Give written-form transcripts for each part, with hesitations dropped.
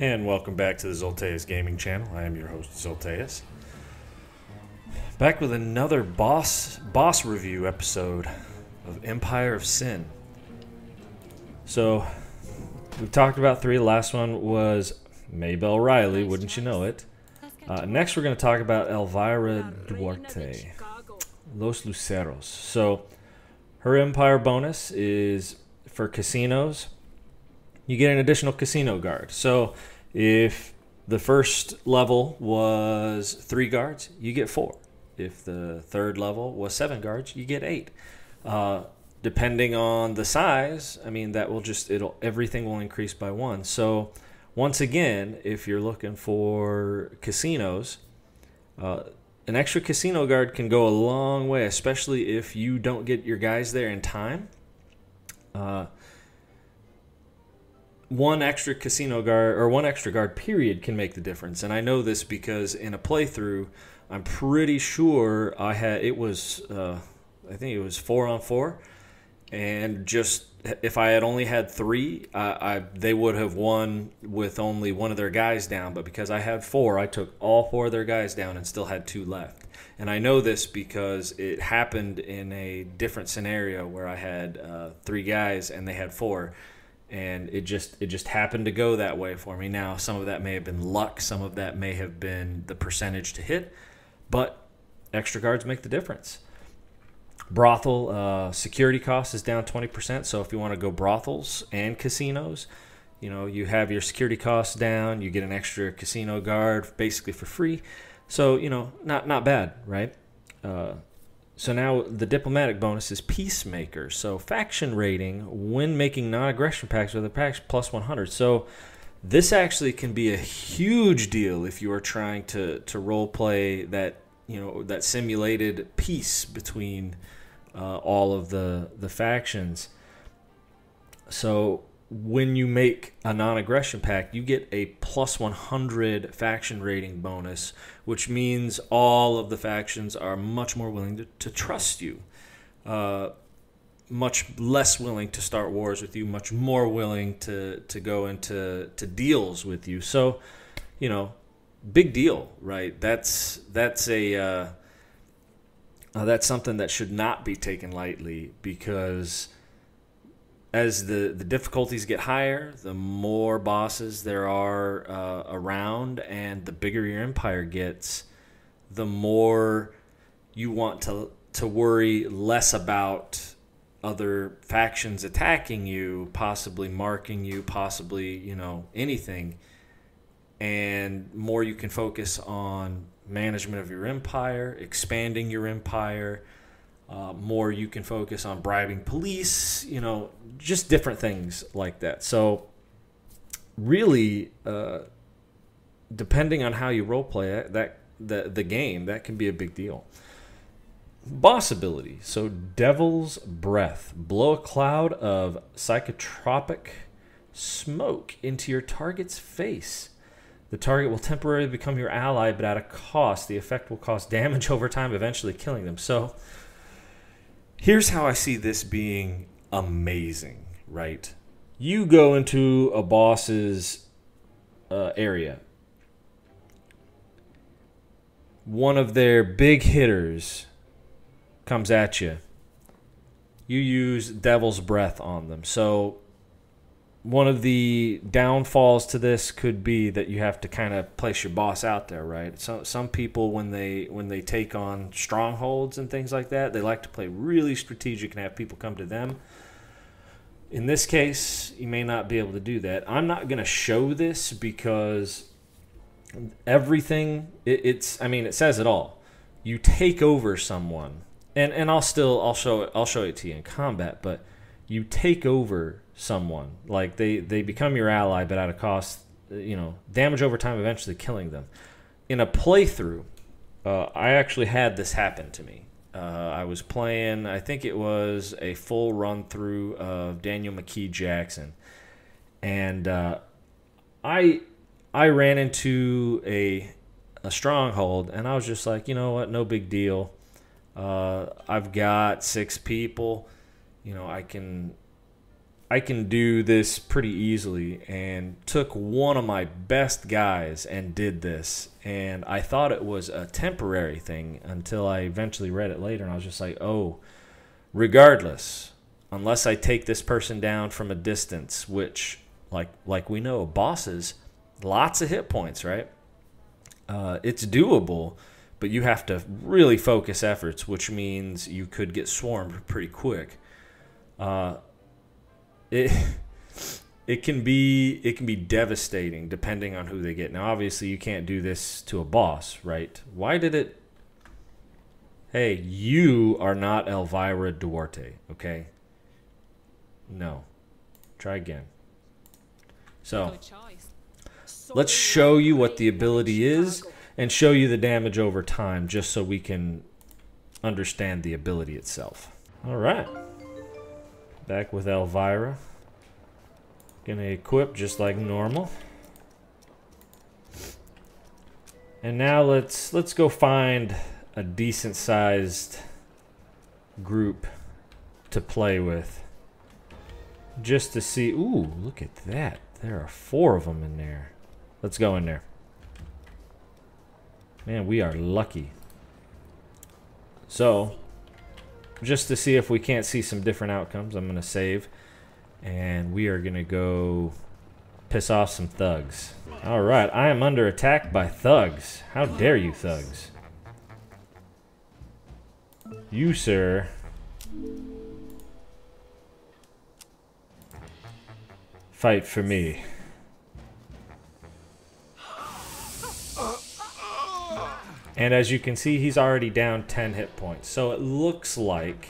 And welcome back to the Zolteus Gaming Channel. I am your host, Zolteus. Back with another boss review episode of Empire of Sin. So, we've talked about three. The last one was Mabel Riley, wouldn't you know it. Next we're going to talk about Elvira Duarte, Los Luceros. So, her Empire bonus is for casinos. You get an additional casino guard. So if the first level was 3 guards, you get 4. If the third level was 7 guards, you get 8. Depending on the size, I mean, that will just, everything will increase by 1. So once again, if you're looking for casinos, an extra casino guard can go a long way, especially if you don't get your guys there in time. One extra casino guard, or one extra guard period, can make the difference. And I know this because in a playthrough, I'm pretty sure I had, it was, I think it was 4-on-4. And just, if I had only had 3, they would have won with only one of their guys down. But because I had 4, I took all 4 of their guys down and still had 2 left. And I know this because it happened in a different scenario where I had 3 guys and they had 4. And it just happened to go that way for me. Now, some of that may have been luck. Some of that may have been the percentage to hit. But extra guards make the difference. Brothel security cost is down 20%. So if you want to go brothels and casinos, you know, you have your security costs down. You get an extra casino guard basically for free. So, you know, not bad, right? So now the diplomatic bonus is peacemaker. So faction rating when making non-aggression pacts with a pact +100. So this actually can be a huge deal if you are trying to role play that, you know, that simulated peace between all of the factions. So when you make a non-aggression pact, you get a +100 faction rating bonus, which means all of the factions are much more willing to trust you, much less willing to start wars with you, much more willing to go into deals with you. So, you know, big deal, right? That's something that should not be taken lightly, because as the difficulties get higher, the more bosses there are around, and the bigger your empire gets, the more you want to worry less about other factions attacking you, possibly marking you, possibly, you know, anything, and more you can focus on management of your empire, expanding your empire. More you can focus on bribing police, you know, just different things like that. So really, depending on how you role play it, the game, that can be a big deal. Boss ability. So Devil's Breath. Blow a cloud of psychotropic smoke into your target's face. The target will temporarily become your ally, but at a cost. The effect will cause damage over time, eventually killing them. So here's how I see this being amazing, right? You go into a boss's area. One of their big hitters comes at you. You use Devil's Breath on them. So one of the downfalls to this could be that you have to kind of place your boss out there, right? So some people, when they take on strongholds and things like that, they like to play really strategic and have people come to them. In this case, you may not be able to do that. I'm not going to show this because everything, I mean, it says it all. You take over someone, and I'll show it to you in combat, but you take over someone, like they become your ally, but at a cost, you know, damage over time, eventually killing them. In a playthrough, I actually had this happen to me. I was playing, I think it was a full run through of Daniel McKee Jackson, and I ran into a stronghold, and I was just like, you know what, no big deal. I've got 6 people, you know, I can I can do this pretty easily, and took one of my best guys and did this. And I thought it was a temporary thing until I eventually read it later, and I was just like, oh, regardless, unless I take this person down from a distance, which, like we know, bosses, lots of hit points, right? It's doable, but you have to really focus efforts, which means you could get swarmed pretty quick. It can be devastating depending on who they get. Now, obviously, you can't do this to a boss, right? Why did it? Hey, you are not Elvira Duarte, okay? No. Try again. So, let's show you what the ability is and show you the damage over time just so we can understand the ability itself. All right. Back with Elvira. Gonna equip just like normal. And now let's go find a decent sized group to play with. Just to see. Ooh, look at that. There are 4 of them in there. Let's go in there. Man, we are lucky. So, just to see if we can't see some different outcomes, I'm going to save. And we are going to go piss off some thugs. Alright, I am under attack by thugs. How dare you, thugs? You, sir. Fight for me. And as you can see, he's already down 10 hit points. So it looks like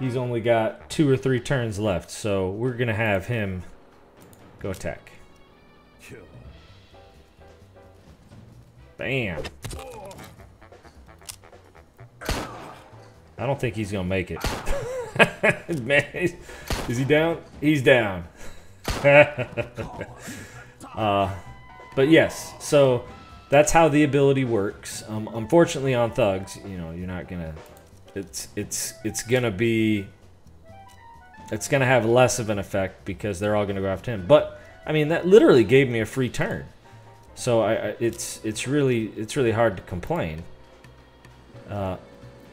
he's only got 2 or 3 turns left. So we're going to have him go attack. Bam. I don't think he's going to make it. Man, is he down? He's down. But yes, so that's how the ability works. Unfortunately, on thugs, you know, you're not gonna. It's gonna have less of an effect because they're all gonna go after him. But I mean, that literally gave me a free turn, so it's really hard to complain.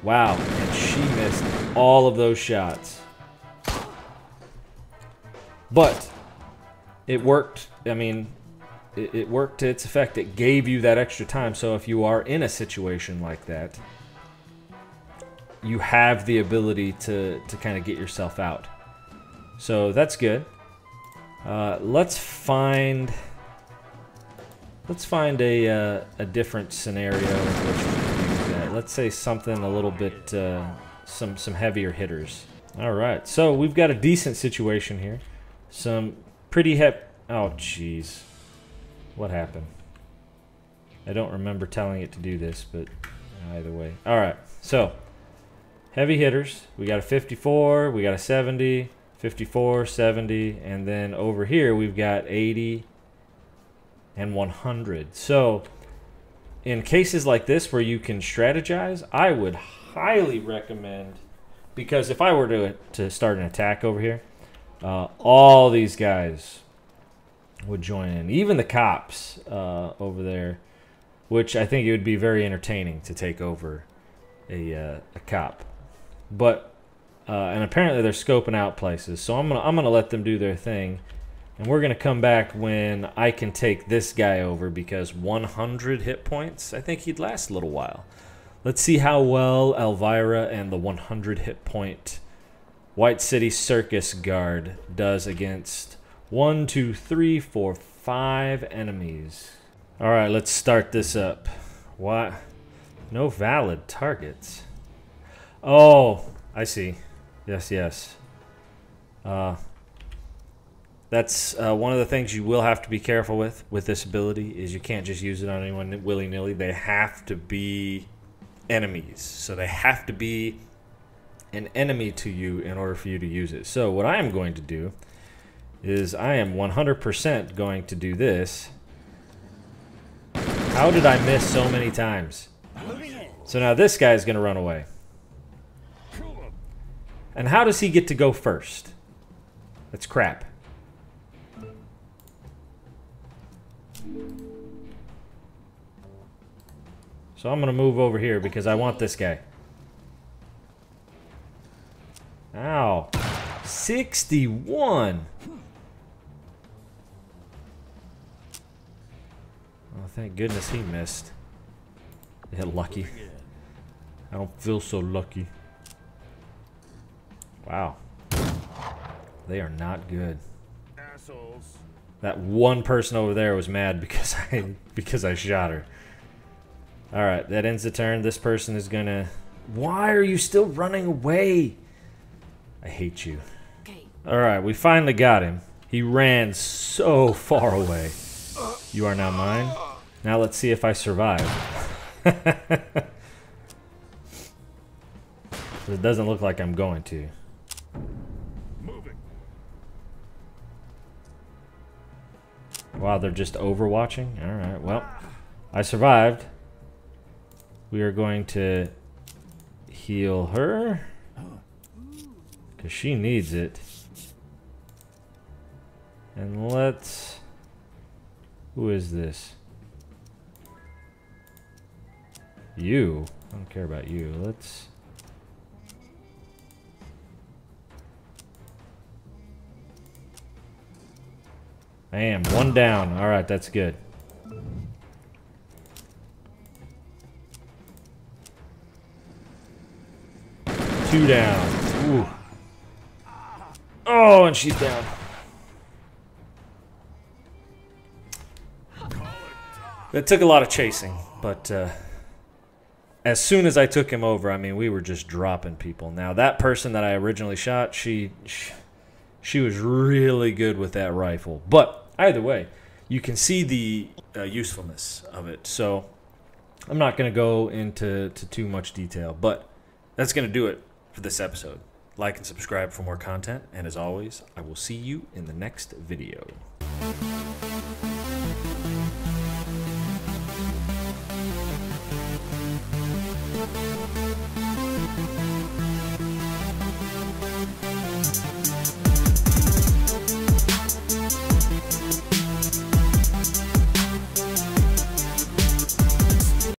Wow, and she missed all of those shots, but it worked. I mean. It worked to its effect. It gave you that extra time. So if you are in a situation like that, you have the ability to kind of get yourself out. So that's good. Let's find a different scenario in which we can do that. Let's say something a little bit some heavier hitters. All right. So we've got a decent situation here. Some pretty heavy. Oh, jeez. What happened? I don't remember telling it to do this, but either way. All right, so heavy hitters. We got a 54, we got a 70, 54, 70, and then over here we've got 80 and 100. So in cases like this where you can strategize, I would highly recommend, because if I were to start an attack over here, all these guys would join in, even the cops over there, which I think it would be very entertaining to take over a cop. But and apparently they're scoping out places, so I'm gonna let them do their thing, and we're gonna come back when I can take this guy over, because 100 hit points, I think he'd last a little while. Let's see how well Elvira and the 100 hit point White City Circus Guard does against 1, 2, 3, 4, 5 enemies. All right, let's start this up. What? No valid targets. Oh, I see. Yes, yes. That's one of the things you will have to be careful with this ability, is you can't just use it on anyone willy-nilly. They have to be enemies. So they have to be an enemy to you in order for you to use it. So what I am going to do is I am 100% going to do this. How did I miss so many times? So now this guy's going to run away. And how does he get to go first? That's crap. So I'm gonna move over here because I want this guy. Ow. 61. Oh, thank goodness he missed. Yeah, lucky. I don't feel so lucky. Wow. They are not good. Assholes. That one person over there was mad because I shot her. All right, that ends the turn. This person is gonna... Why are you still running away? I hate you. Okay. All right, we finally got him. He ran so far away. You are now mine. Now let's see if I survive. It doesn't look like I'm going to. Wow, they're just overwatching? All right, well, I survived. We are going to heal her because she needs it. And let's... Who is this? You. I don't care about you. Let's... I am one down. All right, that's good. Two down. Ooh. Oh, and she's down. That took a lot of chasing, but as soon as I took him over, I mean, we were just dropping people. Now, that person that I originally shot, she was really good with that rifle, but either way, you can see the usefulness of it. So I'm not going to go into too much detail, but that's going to do it for this episode. Like and subscribe for more content. And as always, I will see you in the next video.